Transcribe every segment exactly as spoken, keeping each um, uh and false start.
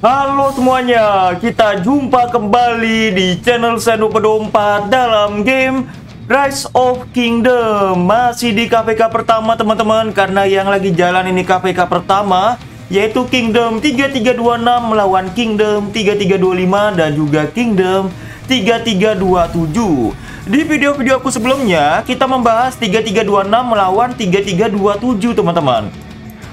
Halo semuanya, kita jumpa kembali di channel Sen dua dua empat dalam game Rise of Kingdom. Masih di K V K pertama teman-teman, karena yang lagi jalan ini K V K pertama, yaitu Kingdom tiga tiga dua enam melawan Kingdom tiga tiga dua lima dan juga Kingdom tiga tiga dua tujuh. Di video-video aku sebelumnya, kita membahas tiga tiga dua enam melawan tiga tiga dua tujuh teman-teman.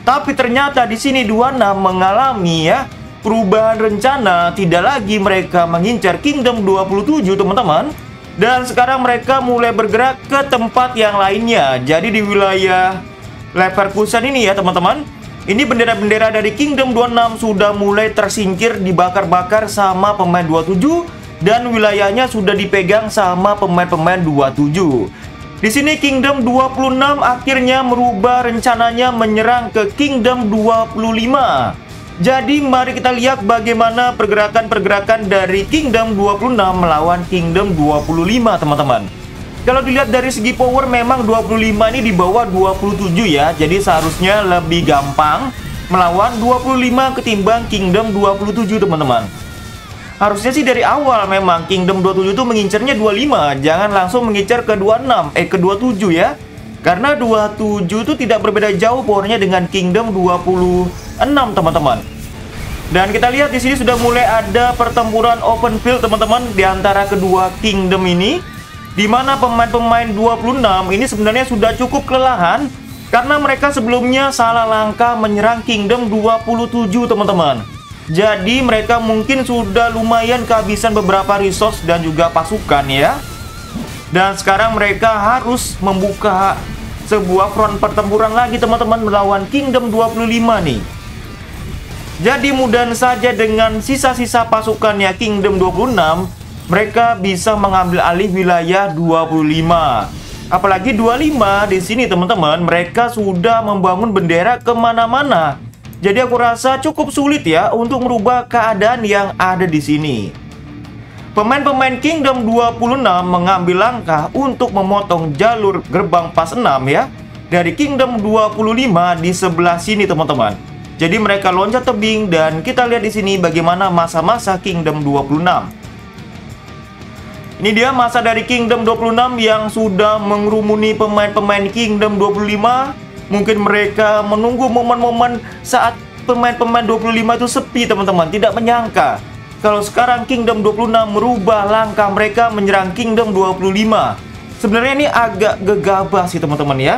Tapi ternyata di sini dua enam mengalami ya perubahan rencana, tidak lagi mereka mengincar Kingdom dua puluh tujuh teman-teman, dan sekarang mereka mulai bergerak ke tempat yang lainnya. Jadi di wilayah Leverkusen ini ya teman-teman, ini bendera-bendera dari Kingdom dua enam sudah mulai tersingkir, dibakar-bakar sama pemain dua tujuh, dan wilayahnya sudah dipegang sama pemain-pemain dua tujuh. Di sini Kingdom dua puluh enam akhirnya merubah rencananya menyerang ke Kingdom dua puluh lima. Jadi mari kita lihat bagaimana pergerakan-pergerakan dari Kingdom dua puluh enam melawan Kingdom dua puluh lima teman-teman. Kalau dilihat dari segi power memang dua puluh lima ini di bawah dua puluh tujuh ya. Jadi seharusnya lebih gampang melawan dua puluh lima ketimbang Kingdom dua puluh tujuh teman-teman. Harusnya sih dari awal memang Kingdom dua puluh tujuh itu mengincarnya dua puluh lima. Jangan langsung mengincar ke dua puluh enam, eh ke dua puluh tujuh ya. Karena dua puluh tujuh itu tidak berbeda jauh powernya dengan Kingdom dua puluh enam teman-teman. Dan kita lihat di sini sudah mulai ada pertempuran open field teman-teman di antara kedua kingdom ini, di mana pemain-pemain dua puluh enam ini sebenarnya sudah cukup kelelahan karena mereka sebelumnya salah langkah menyerang Kingdom dua puluh tujuh teman-teman. Jadi mereka mungkin sudah lumayan kehabisan beberapa resource dan juga pasukan ya. Dan sekarang mereka harus membuka sebuah front pertempuran lagi teman-teman melawan Kingdom dua puluh lima nih. Jadi mudah saja dengan sisa-sisa pasukannya Kingdom dua puluh enam, mereka bisa mengambil alih wilayah dua puluh lima. Apalagi dua puluh lima di sini teman-teman, mereka sudah membangun bendera kemana-mana. Jadi aku rasa cukup sulit ya untuk merubah keadaan yang ada di sini. Pemain-pemain Kingdom dua puluh enam mengambil langkah untuk memotong jalur gerbang pas enam ya, dari Kingdom dua puluh lima di sebelah sini teman-teman. Jadi mereka loncat tebing dan kita lihat di sini bagaimana masa-masa Kingdom dua puluh enam. Ini dia masa dari Kingdom dua puluh enam yang sudah mengerumuni pemain-pemain Kingdom dua puluh lima. Mungkin mereka menunggu momen-momen saat pemain-pemain dua puluh lima itu sepi teman-teman. Tidak menyangka kalau sekarang Kingdom dua puluh enam merubah langkah mereka menyerang Kingdom dua puluh lima. Sebenarnya ini agak gegabah sih teman-teman ya.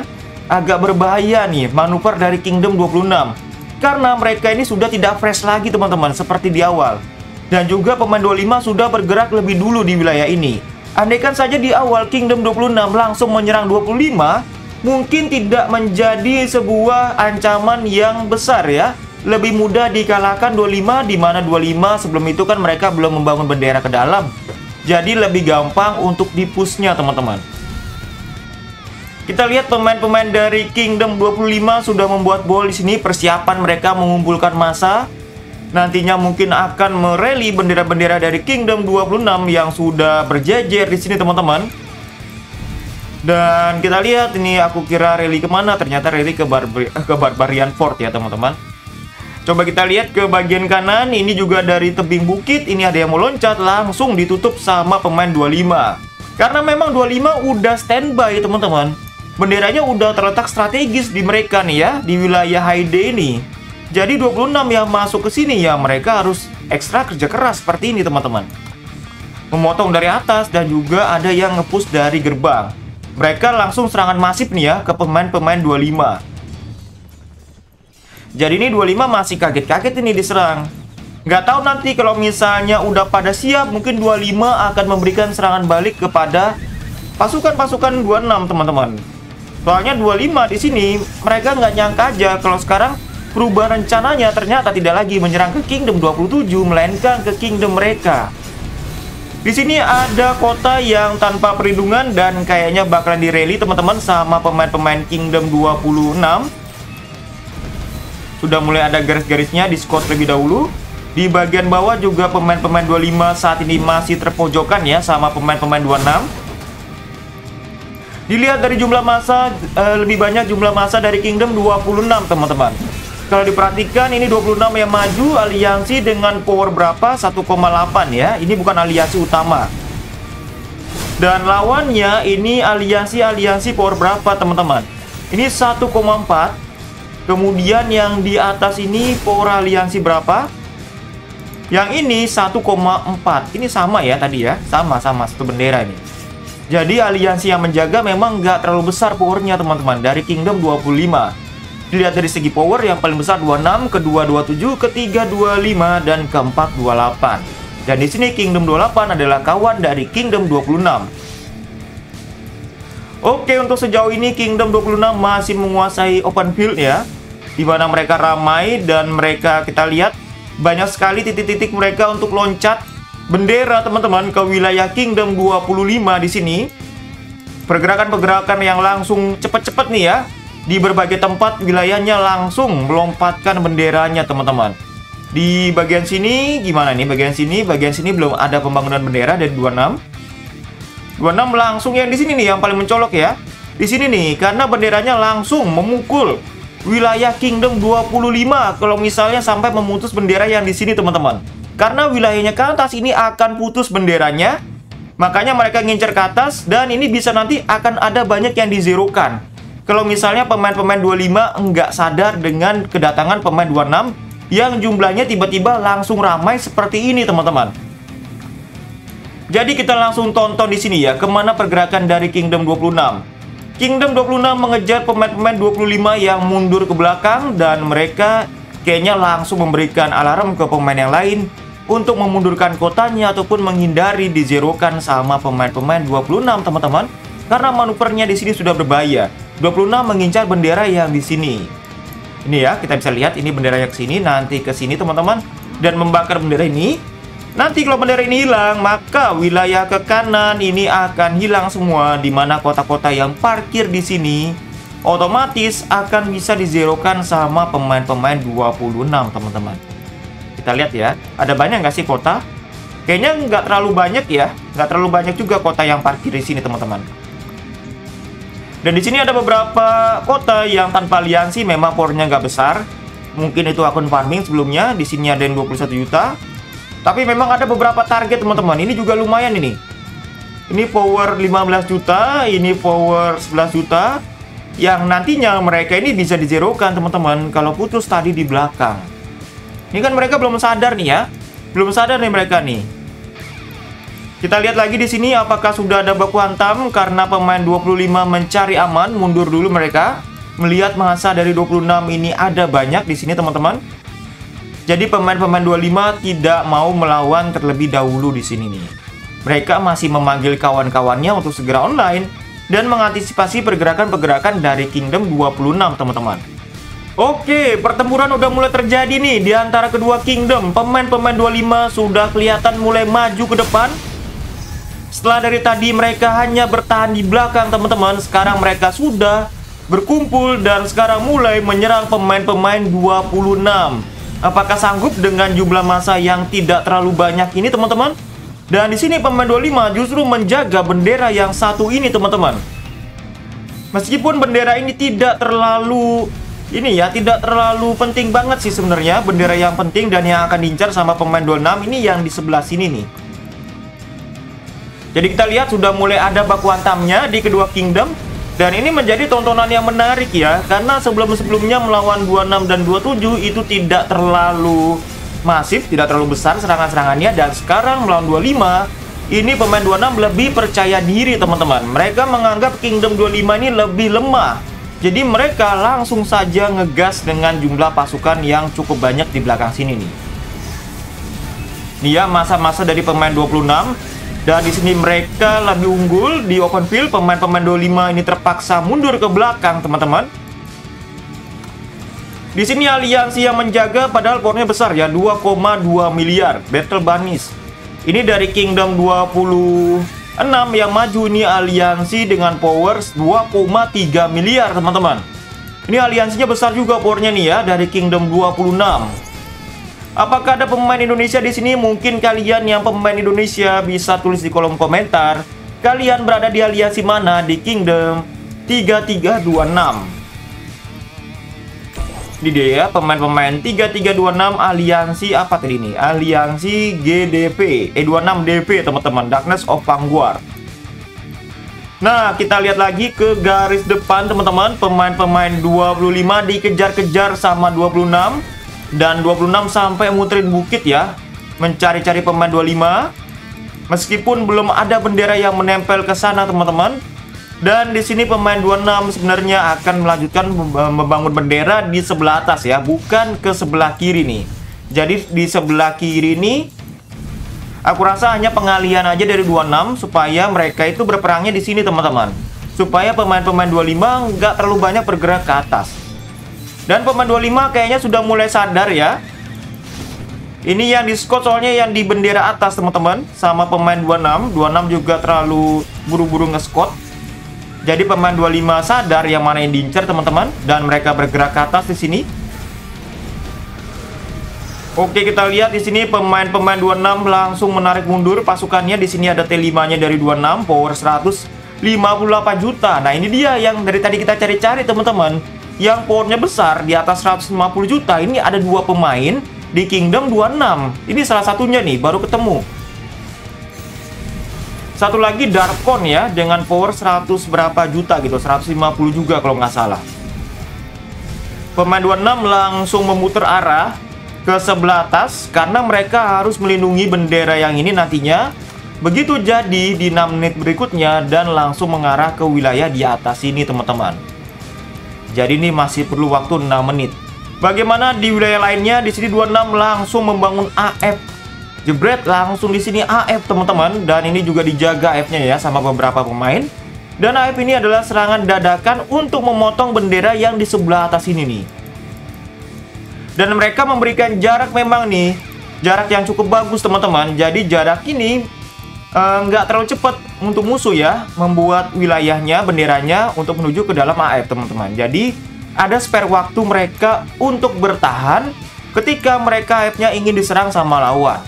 Agak berbahaya nih manuver dari Kingdom dua puluh enam. Karena mereka ini sudah tidak fresh lagi teman-teman, seperti di awal. Dan juga pemain dua puluh lima sudah bergerak lebih dulu di wilayah ini. Andaikan saja di awal Kingdom dua puluh enam langsung menyerang dua puluh lima, mungkin tidak menjadi sebuah ancaman yang besar ya. Lebih mudah dikalahkan dua puluh lima, di mana dua puluh lima sebelum itu kan mereka belum membangun bendera ke dalam. Jadi lebih gampang untuk dipushnya teman-teman. Kita lihat pemain-pemain dari Kingdom dua puluh lima sudah membuat bol di sini. Persiapan mereka mengumpulkan massa. Nantinya mungkin akan mereli bendera-bendera dari Kingdom dua puluh enam yang sudah berjejer di sini teman-teman. Dan kita lihat ini, aku kira rally kemana? Ternyata rally ke, barbar ke Barbarian Fort ya teman-teman. Coba kita lihat ke bagian kanan. Ini juga dari tebing bukit. Ini ada yang mau loncat, langsung ditutup sama pemain dua puluh lima. Karena memang dua puluh lima udah standby teman-teman. Benderanya udah terletak strategis di mereka nih ya, di wilayah H D ini. Jadi dua puluh enam yang masuk ke sini ya, mereka harus ekstra kerja keras seperti ini teman-teman. Memotong dari atas dan juga ada yang nge-push dari gerbang. Mereka langsung serangan masif nih ya ke pemain-pemain dua puluh lima. Jadi ini dua puluh lima masih kaget-kaget ini diserang. Nggak tahu nanti kalau misalnya udah pada siap, mungkin dua puluh lima akan memberikan serangan balik kepada pasukan-pasukan dua puluh enam teman-teman. Soalnya dua puluh lima di sini mereka nggak nyangka aja kalau sekarang perubahan rencananya ternyata tidak lagi menyerang ke Kingdom dua puluh tujuh, melainkan ke Kingdom mereka. Di sini ada kota yang tanpa perlindungan dan kayaknya bakalan direli teman-teman sama pemain-pemain Kingdom dua puluh enam. Sudah mulai ada garis-garisnya di squad lebih dahulu. Di bagian bawah juga pemain-pemain dua puluh lima saat ini masih terpojokan ya sama pemain-pemain dua puluh enam. Dilihat dari jumlah massa, e, lebih banyak jumlah massa dari Kingdom dua puluh enam teman-teman. Kalau diperhatikan ini dua puluh enam yang maju, aliansi dengan power berapa? satu koma delapan ya. Ini bukan aliansi utama. Dan lawannya ini aliansi-aliansi power berapa teman-teman? Ini satu koma empat. Kemudian yang di atas ini power aliansi berapa? Yang ini satu koma empat. Ini sama ya tadi ya. Sama-sama satu bendera ini. Jadi aliansi yang menjaga memang nggak terlalu besar powernya teman-teman. Dari Kingdom dua puluh lima. Dilihat dari segi power yang paling besar dua puluh enam, kedua dua puluh tujuh, ketiga dua puluh lima, dan keempat dua puluh delapan. Dan di sini Kingdom dua puluh delapan adalah kawan dari Kingdom dua puluh enam. Oke, untuk sejauh ini Kingdom dua puluh enam masih menguasai open field ya. Di mana mereka ramai dan mereka kita lihat banyak sekali titik-titik mereka untuk loncat bendera teman-teman ke wilayah Kingdom dua puluh lima di sini. Pergerakan-pergerakan yang langsung cepat-cepat nih ya. Di berbagai tempat wilayahnya langsung melompatkan benderanya teman-teman. Di bagian sini gimana nih? Bagian sini, bagian sini belum ada pembangunan bendera dari dua puluh enam. dua puluh enam langsung yang di sini nih yang paling mencolok ya. Di sini nih karena benderanya langsung memukul wilayah Kingdom dua puluh lima kalau misalnya sampai memutus bendera yang di sini teman-teman. Karena wilayahnya ke atas ini akan putus benderanya. Makanya mereka ngincer ke atas dan ini bisa nanti akan ada banyak yang dizerokan. Kalau misalnya pemain-pemain dua puluh lima nggak sadar dengan kedatangan pemain dua puluh enam yang jumlahnya tiba-tiba langsung ramai seperti ini, teman-teman. Jadi kita langsung tonton di sini ya, kemana pergerakan dari Kingdom dua puluh enam. Kingdom dua puluh enam mengejar pemain-pemain dua puluh lima yang mundur ke belakang dan mereka kayaknya langsung memberikan alarm ke pemain yang lain untuk memundurkan kotanya ataupun menghindari dizerokan sama pemain-pemain dua puluh enam, teman-teman. Karena manuvernya di sini sudah berbahaya. dua puluh enam mengincar bendera yang di sini. Ini ya, kita bisa lihat ini benderanya ke sini, nanti ke sini teman-teman dan membakar bendera ini. Nanti kalau bendera ini hilang, maka wilayah ke kanan ini akan hilang semua di mana kota-kota yang parkir di sini otomatis akan bisa dizerokan sama pemain-pemain dua puluh enam, teman-teman. Kita lihat ya, ada banyak nggak sih kota? Kayaknya nggak terlalu banyak ya, nggak terlalu banyak juga kota yang parkir di sini, teman-teman. Dan di sini ada beberapa kota yang tanpa aliansi memang powernya nggak besar. Mungkin itu akun farming sebelumnya. Di sini ada yang dua puluh satu juta. Tapi memang ada beberapa target teman-teman. Ini juga lumayan ini. Ini power lima belas juta. Ini power sebelas juta. Yang nantinya mereka ini bisa dizerokan teman-teman. Kalau putus tadi di belakang. Ini kan mereka belum sadar nih ya. Belum sadar nih mereka nih. Kita lihat lagi di sini apakah sudah ada baku hantam karena pemain dua puluh lima mencari aman, mundur dulu mereka. Melihat masa dari dua puluh enam ini ada banyak di sini teman-teman. Jadi pemain-pemain dua puluh lima tidak mau melawan terlebih dahulu di sini nih. Mereka masih memanggil kawan-kawannya untuk segera online dan mengantisipasi pergerakan-pergerakan dari Kingdom dua puluh enam teman-teman. Oke, pertempuran udah mulai terjadi nih di antara kedua Kingdom. Pemain-pemain dua puluh lima sudah kelihatan mulai maju ke depan. Setelah dari tadi mereka hanya bertahan di belakang teman-teman. Sekarang mereka sudah berkumpul dan sekarang mulai menyerang pemain-pemain dua puluh enam. Apakah sanggup dengan jumlah massa yang tidak terlalu banyak ini teman-teman? Dan di sini pemain dua puluh lima justru menjaga bendera yang satu ini teman-teman. Meskipun bendera ini tidak terlalu ini ya, tidak terlalu penting banget sih sebenarnya. Bendera yang penting dan yang akan diincar sama pemain dua puluh enam ini yang di sebelah sini nih. Jadi kita lihat sudah mulai ada baku hantamnya di kedua Kingdom. Dan ini menjadi tontonan yang menarik ya. Karena sebelum-sebelumnya melawan dua puluh enam dan dua puluh tujuh itu tidak terlalu masif, tidak terlalu besar serangan-serangannya. Dan sekarang melawan dua puluh lima, ini pemain dua puluh enam lebih percaya diri teman-teman. Mereka menganggap Kingdom dua puluh lima ini lebih lemah. Jadi mereka langsung saja ngegas dengan jumlah pasukan yang cukup banyak di belakang sini nih. Dia masa-masa dari pemain dua puluh enam. Dan di sini mereka lebih unggul di open field. Pemain-pemain dua puluh lima ini terpaksa mundur ke belakang, teman-teman. Di sini aliansi yang menjaga padahal powernya besar ya, dua koma dua miliar battle bunnies. Ini dari Kingdom dua puluh enam yang maju ini aliansi dengan power dua koma tiga miliar, teman-teman. Ini aliansinya besar juga powernya nih ya dari Kingdom dua puluh enam. Apakah ada pemain Indonesia di sini? Mungkin kalian yang pemain Indonesia bisa tulis di kolom komentar. Kalian berada di aliansi mana di Kingdom tiga tiga dua enam? Ini dia ya, pemain-pemain tiga tiga dua enam aliansi apa tadi ini? Aliansi G D V, E dua enam D P teman-teman, Darkness of Vanguard. Nah, kita lihat lagi ke garis depan teman-teman, pemain-pemain dua puluh lima dikejar-kejar sama dua puluh enam dan dua puluh enam sampai muterin bukit ya, mencari-cari pemain dua puluh lima. Meskipun belum ada bendera yang menempel ke sana teman-teman. Dan di sini pemain dua puluh enam sebenarnya akan melanjutkan membangun bendera di sebelah atas ya, bukan ke sebelah kiri nih. Jadi di sebelah kiri ini aku rasa hanya pengalihan aja dari dua puluh enam supaya mereka itu berperangnya di sini teman-teman. Supaya pemain-pemain dua puluh lima nggak terlalu banyak bergerak ke atas. Dan pemain dua puluh lima kayaknya sudah mulai sadar ya. Ini yang di squad soalnya yang di bendera atas teman-teman, sama pemain dua puluh enam. dua puluh enam juga terlalu buru-buru nge-squad. Jadi pemain dua puluh lima sadar yang mana yang diincar teman-teman, dan mereka bergerak ke atas di sini. Oke, kita lihat di sini pemain-pemain dua puluh enam langsung menarik mundur pasukannya. Di sini ada T lima-nya dari dua puluh enam, power seratus lima puluh delapan juta. Nah, ini dia yang dari tadi kita cari-cari teman-teman, yang powernya besar di atas seratus lima puluh juta. Ini ada dua pemain di Kingdom dua puluh enam. Ini salah satunya nih, baru ketemu. Satu lagi Darkon ya, dengan power seratus berapa juta gitu, seratus lima puluh juga kalau nggak salah. Pemain dua puluh enam langsung memutar arah ke sebelah atas, karena mereka harus melindungi bendera yang ini nantinya. Begitu jadi di enam menit berikutnya, dan langsung mengarah ke wilayah di atas ini teman-teman. Jadi ini masih perlu waktu enam menit. Bagaimana di wilayah lainnya? Di sini dua puluh enam langsung membangun A F. Jebret, langsung di sini A F teman-teman, dan ini juga dijaga A F-nya ya sama beberapa pemain. Dan A F ini adalah serangan dadakan untuk memotong bendera yang di sebelah atas ini nih. Dan mereka memberikan jarak memang nih, jarak yang cukup bagus teman-teman. Jadi jarak ini nggak eh, terlalu cepat untuk musuh ya, membuat wilayahnya, benderanya untuk menuju ke dalam A F teman-teman. Jadi ada spare waktu mereka untuk bertahan ketika mereka A F-nya ingin diserang sama lawan.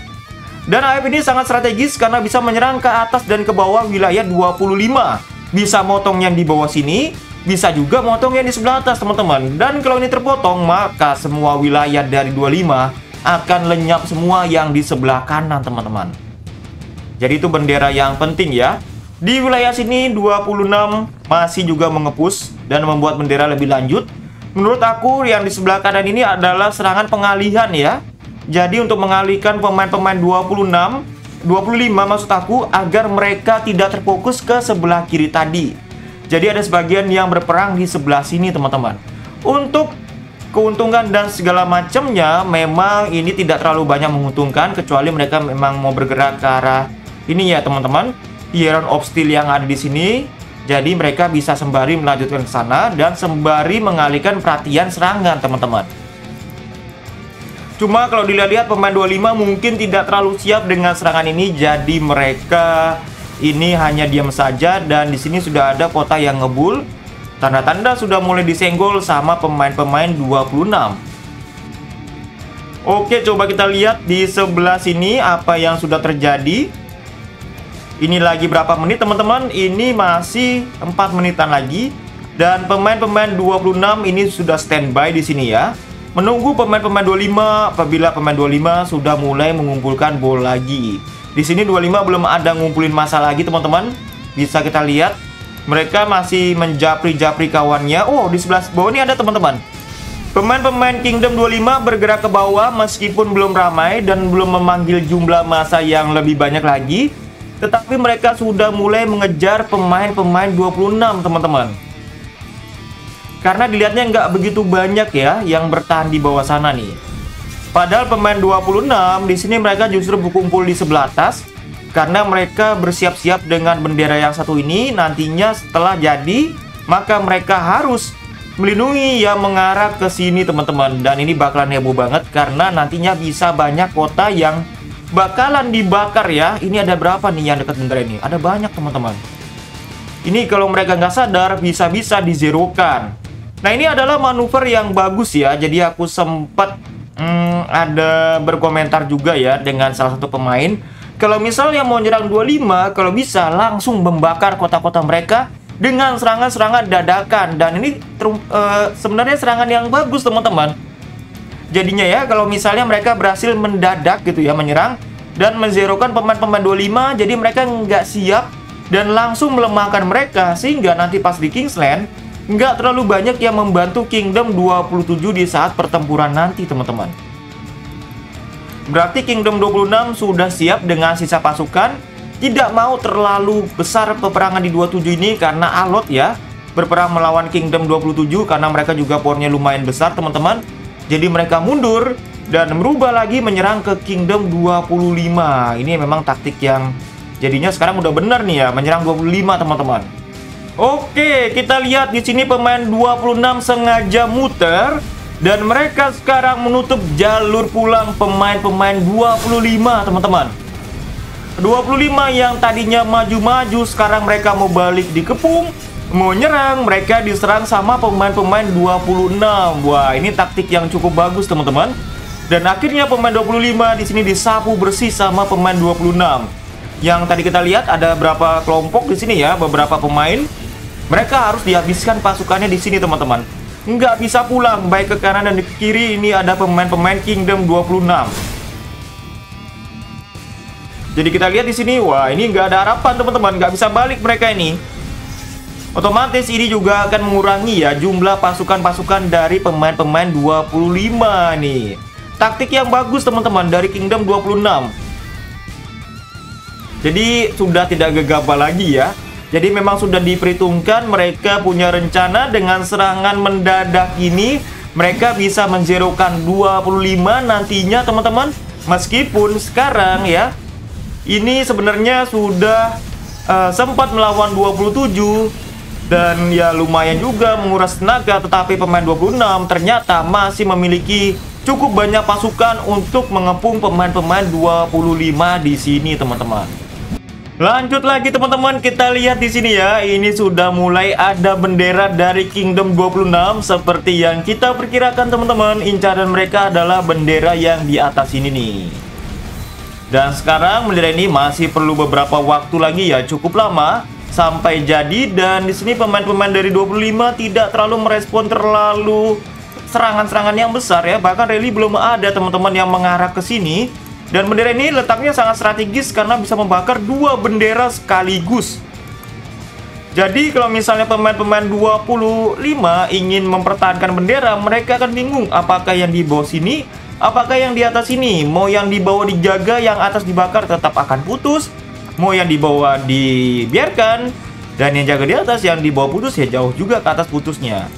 Dan A F ini sangat strategis karena bisa menyerang ke atas dan ke bawah wilayah dua puluh lima. Bisa motong yang di bawah sini, bisa juga motong yang di sebelah atas teman-teman. Dan kalau ini terpotong, maka semua wilayah dari dua puluh lima akan lenyap semua yang di sebelah kanan teman-teman. Jadi itu bendera yang penting ya. Di wilayah sini dua puluh enam masih juga mengepus dan membuat bendera lebih lanjut. Menurut aku yang di sebelah kanan ini adalah serangan pengalihan ya. Jadi untuk mengalihkan pemain-pemain dua puluh enam, dua puluh lima maksud aku, agar mereka tidak terfokus ke sebelah kiri tadi. Jadi ada sebagian yang berperang di sebelah sini teman-teman. Untuk keuntungan dan segala macamnya memang ini tidak terlalu banyak menguntungkan, kecuali mereka memang mau bergerak ke arah ini ya teman-teman, Iron of Steel yang ada di sini. Jadi mereka bisa sembari melanjutkan ke sana dan sembari mengalihkan perhatian serangan teman-teman. Cuma kalau dilihat-lihat pemain dua puluh lima mungkin tidak terlalu siap dengan serangan ini, jadi mereka ini hanya diam saja. Dan di sini sudah ada kota yang ngebul, tanda-tanda sudah mulai disenggol sama pemain-pemain dua puluh enam. Oke, coba kita lihat di sebelah sini apa yang sudah terjadi. Ini lagi berapa menit teman-teman? Ini masih empat menitan lagi, dan pemain-pemain dua puluh enam ini sudah standby di sini ya, menunggu pemain-pemain dua puluh lima. Apabila pemain dua puluh lima sudah mulai mengumpulkan bola lagi. Di sini dua puluh lima belum ada ngumpulin masa lagi teman-teman. Bisa kita lihat mereka masih menjapri-japri kawannya. Oh, di sebelah bawah ini ada teman-teman. Pemain-pemain Kingdom dua puluh lima bergerak ke bawah meskipun belum ramai dan belum memanggil jumlah masa yang lebih banyak lagi, tetapi mereka sudah mulai mengejar pemain-pemain dua puluh enam teman-teman. Karena dilihatnya nggak begitu banyak ya yang bertahan di bawah sana nih. Padahal pemain dua puluh enam di sini mereka justru berkumpul di sebelah atas, karena mereka bersiap-siap dengan bendera yang satu ini. Nantinya setelah jadi, maka mereka harus melindungi yang mengarah ke sini teman-teman. Dan ini bakalan heboh banget karena nantinya bisa banyak kota yang bakalan dibakar ya. Ini ada berapa nih yang dekat bendera ini? Ada banyak teman-teman. Ini kalau mereka nggak sadar bisa-bisa dizerokan. Nah, ini adalah manuver yang bagus ya. Jadi aku sempat hmm, ada berkomentar juga ya dengan salah satu pemain. Kalau misalnya mau nyerang dua puluh lima, kalau bisa langsung membakar kota-kota mereka dengan serangan-serangan dadakan. Dan ini uh, sebenarnya serangan yang bagus, teman-teman. Jadinya ya, kalau misalnya mereka berhasil mendadak gitu ya, menyerang dan menzerokan pemain-pemain dua puluh lima, jadi mereka nggak siap dan langsung melemahkan mereka, sehingga nanti pas di Kingsland nggak terlalu banyak yang membantu Kingdom dua puluh tujuh di saat pertempuran nanti, teman-teman. Berarti Kingdom dua puluh enam sudah siap dengan sisa pasukan. Tidak mau terlalu besar peperangan di dua puluh tujuh ini karena alot ya. Berperang melawan Kingdom dua puluh tujuh karena mereka juga powernya lumayan besar, teman-teman. Jadi mereka mundur dan merubah lagi menyerang ke Kingdom dua puluh lima. Ini memang taktik yang jadinya sekarang udah benar nih ya, menyerang dua puluh lima, teman-teman. Oke, kita lihat di sini pemain dua puluh enam sengaja muter dan mereka sekarang menutup jalur pulang pemain-pemain dua puluh lima, teman-teman. dua puluh lima yang tadinya maju-maju, sekarang mereka mau balik dikepung, mau nyerang, mereka diserang sama pemain-pemain dua puluh enam. Wah, ini taktik yang cukup bagus, teman-teman. Dan akhirnya pemain dua puluh lima di sini disapu bersih sama pemain dua puluh enam. Yang tadi kita lihat ada berapa kelompok di sini ya, beberapa pemain. Mereka harus dihabiskan pasukannya di sini, teman-teman. Nggak bisa pulang, baik ke kanan dan ke kiri. Ini ada pemain-pemain Kingdom dua puluh enam. Jadi kita lihat di sini, wah ini nggak ada harapan, teman-teman, nggak bisa balik mereka ini. Otomatis ini juga akan mengurangi ya jumlah pasukan-pasukan dari pemain-pemain dua puluh lima nih. Taktik yang bagus, teman-teman, dari Kingdom dua puluh enam. Jadi sudah tidak gegabah lagi ya. Jadi memang sudah diperhitungkan, mereka punya rencana dengan serangan mendadak ini. Mereka bisa menzerokan dua puluh lima nantinya, teman-teman. Meskipun sekarang ya, ini sebenarnya sudah uh, sempat melawan dua puluh tujuh dan ya lumayan juga menguras tenaga, tetapi pemain dua puluh enam ternyata masih memiliki cukup banyak pasukan untuk mengepung pemain-pemain dua puluh lima di sini, teman-teman. Lanjut lagi, teman-teman, kita lihat di sini ya. Ini sudah mulai ada bendera dari Kingdom dua puluh enam seperti yang kita perkirakan, teman-teman. Incaran mereka adalah bendera yang di atas ini nih. Dan sekarang bendera ini masih perlu beberapa waktu lagi ya, cukup lama sampai jadi. Dan di sini pemain-pemain dari dua puluh lima tidak terlalu merespon terlalu serangan-serangan yang besar ya. Bahkan rally belum ada, teman-teman, yang mengarah ke sini. Dan bendera ini letaknya sangat strategis karena bisa membakar dua bendera sekaligus. Jadi kalau misalnya pemain-pemain dua puluh lima ingin mempertahankan bendera, mereka akan bingung apakah yang di bawah sini, apakah yang di atas ini. Mau yang di bawah dijaga, yang atas dibakar tetap akan putus. Mau yang di bawah dibiarkan, dan yang jaga di atas, yang di bawah putus ya jauh juga ke atas putusnya.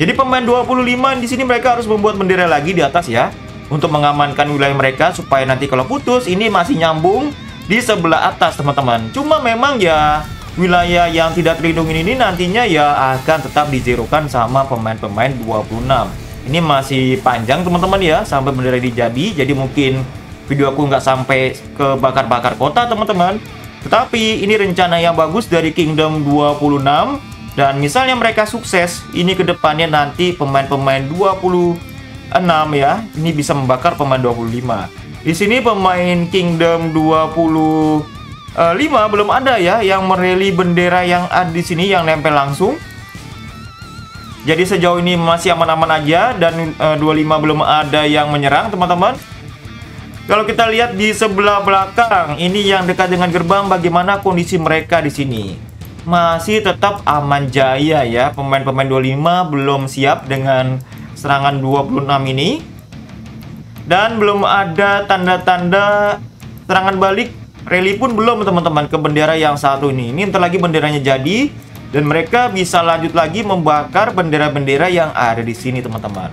Jadi pemain dua puluh lima di sini mereka harus membuat bendera lagi di atas ya, untuk mengamankan wilayah mereka supaya nanti kalau putus ini masih nyambung di sebelah atas, teman-teman. Cuma memang ya wilayah yang tidak terlindungi ini nantinya ya akan tetap dizerokan sama pemain-pemain dua puluh enam. Ini masih panjang, teman-teman ya, sampai bendera dijadi. Jadi mungkin video aku nggak sampai ke bakar-bakar kota, teman-teman. Tetapi ini rencana yang bagus dari Kingdom dua puluh enam. Dan misalnya mereka sukses, ini kedepannya nanti pemain-pemain dua puluh enam ya, ini bisa membakar pemain dua puluh lima. Di sini pemain Kingdom dua puluh lima belum ada ya yang mereli bendera yang ada di sini, yang nempel langsung. Jadi sejauh ini masih aman-aman aja, dan e, dua puluh lima belum ada yang menyerang, teman-teman. Kalau kita lihat di sebelah belakang, ini yang dekat dengan gerbang, bagaimana kondisi mereka di sini? Masih tetap aman jaya ya, pemain-pemain dua puluh lima belum siap dengan serangan dua puluh enam ini. Dan belum ada tanda-tanda serangan balik, rally pun belum, teman-teman, ke bendera yang satu ini. Ini bentar lagi benderanya jadi. Dan mereka bisa lanjut lagi membakar bendera-bendera yang ada di sini, teman-teman.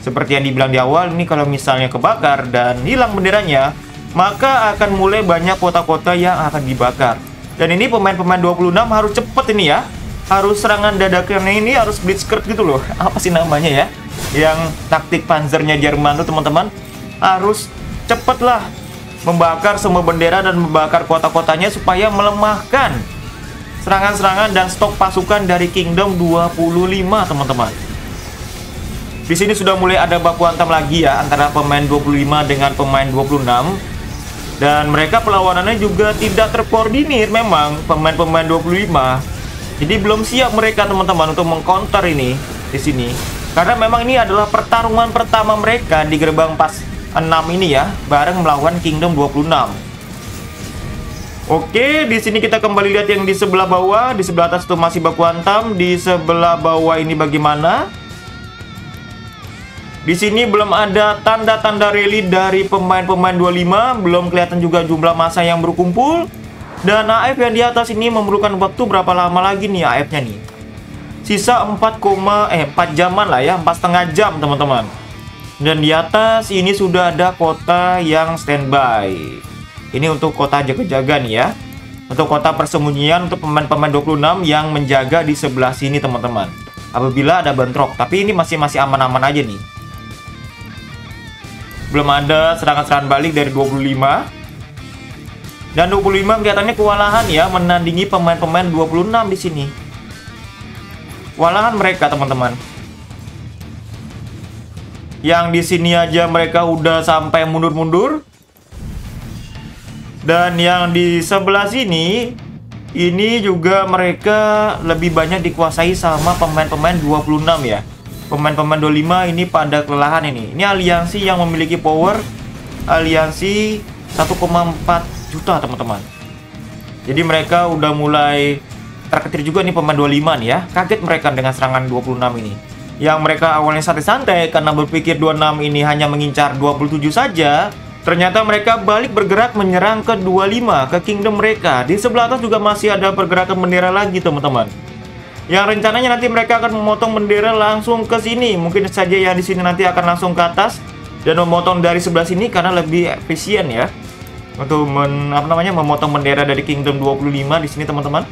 Seperti yang dibilang di awal, ini kalau misalnya kebakar dan hilang benderanya, maka akan mulai banyak kota-kota yang akan dibakar. Dan ini pemain-pemain dua puluh enam harus cepet ini ya. Harus serangan dadakannya ini harus blitzkrieg gitu loh. Apa sih namanya ya? Yang taktik panzernya Jerman tuh, teman-teman. Harus cepet lah membakar semua bendera dan membakar kota-kotanya supaya melemahkan serangan-serangan dan stok pasukan dari Kingdom dua puluh lima, teman-teman. Di sini sudah mulai ada baku hantam lagi ya antara pemain dua puluh lima dengan pemain dua puluh enam. Dan mereka perlawanannya juga tidak terkoordinir memang, pemain-pemain dua puluh lima. Jadi belum siap mereka teman-teman untuk mengcounter ini di sini. Karena memang ini adalah pertarungan pertama mereka di gerbang pas enam ini ya, bareng melawan Kingdom dua puluh enam. Oke, di sini kita kembali lihat yang di sebelah bawah, di sebelah atas itu masih baku hantam, di sebelah bawah ini bagaimana? Di sini belum ada tanda-tanda rally dari pemain-pemain dua puluh lima, belum kelihatan juga jumlah massa yang berkumpul. Dan A F yang di atas ini memerlukan waktu berapa lama lagi nih A F-nya nih? Sisa empat, eh, empat jaman lah ya, empat setengah jam teman-teman. Dan di atas ini sudah ada kota yang standby. Ini untuk kota jaga-jaga nih ya. Untuk kota persembunyian untuk pemain-pemain dua puluh enam yang menjaga di sebelah sini teman-teman. Apabila ada bentrok, tapi ini masih masih aman-aman aja nih. Belum ada serangan-serangan balik dari dua puluh lima. Dan dua puluh lima kelihatannya kewalahan ya menandingi pemain-pemain dua puluh enam di sini. Kewalahan mereka teman-teman. Yang di sini aja mereka udah sampai mundur-mundur. Dan yang di sebelah sini, ini juga mereka lebih banyak dikuasai sama pemain-pemain dua puluh enam ya. Pemain-pemain dua puluh lima ini pada kelelahan ini. Ini aliansi yang memiliki power aliansi satu koma empat juta teman-teman. Jadi mereka udah mulai terketir juga nih pemain dua puluh lima nih ya. Kaget mereka dengan serangan dua puluh enam ini. Yang mereka awalnya santai-santai karena berpikir dua puluh enam ini hanya mengincar dua puluh tujuh saja. Ternyata mereka balik bergerak menyerang ke dua puluh lima, ke kingdom mereka. Di sebelah atas juga masih ada pergerakan bendera lagi, teman-teman. Yang rencananya nanti mereka akan memotong bendera langsung ke sini. Mungkin saja yang di sini nanti akan langsung ke atas dan memotong dari sebelah sini karena lebih efisien ya. Untuk men, apa namanya, memotong bendera dari kingdom dua puluh lima di sini, teman-teman.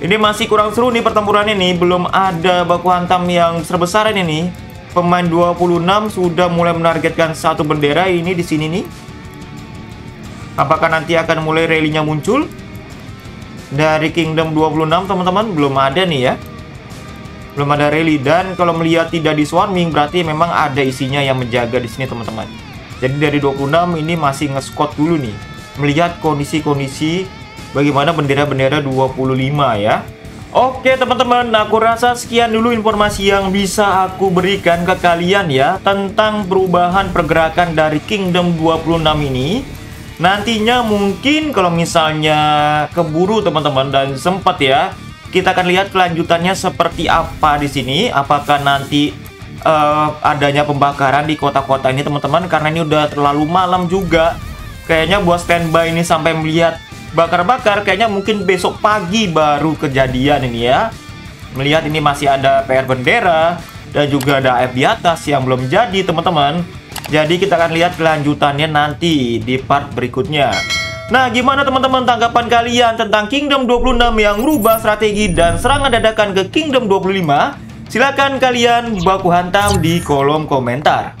Ini masih kurang seru nih pertempurannya nih, belum ada baku hantam yang sebesar ini nih. Pemain dua puluh enam sudah mulai menargetkan satu bendera ini di sini nih. Apakah nanti akan mulai rally-nya muncul? Dari Kingdom dua puluh enam teman-teman belum ada nih ya. Belum ada rally dan kalau melihat tidak di swarming berarti memang ada isinya yang menjaga di sini teman-teman. Jadi dari dua puluh enam ini masih nge-squad dulu nih. Melihat kondisi-kondisi bagaimana bendera-bendera dua puluh lima ya. Oke teman-teman, aku rasa sekian dulu informasi yang bisa aku berikan ke kalian ya tentang perubahan pergerakan dari Kingdom dua puluh enam ini. Nantinya mungkin kalau misalnya keburu teman-teman dan sempat ya, kita akan lihat kelanjutannya seperti apa di sini. Apakah nanti uh, adanya pembakaran di kota-kota ini teman-teman, karena ini udah terlalu malam juga. Kayaknya buat standby ini sampai melihat bakar-bakar kayaknya mungkin besok pagi baru kejadian ini ya. Melihat ini masih ada P R bendera dan juga ada A F di atas yang belum jadi teman-teman. Jadi kita akan lihat kelanjutannya nanti di part berikutnya. Nah, gimana teman-teman tanggapan kalian tentang Kingdom dua puluh enam yang merubah strategi dan serangan dadakan ke Kingdom dua puluh lima? Silahkan kalian baku hantam di kolom komentar.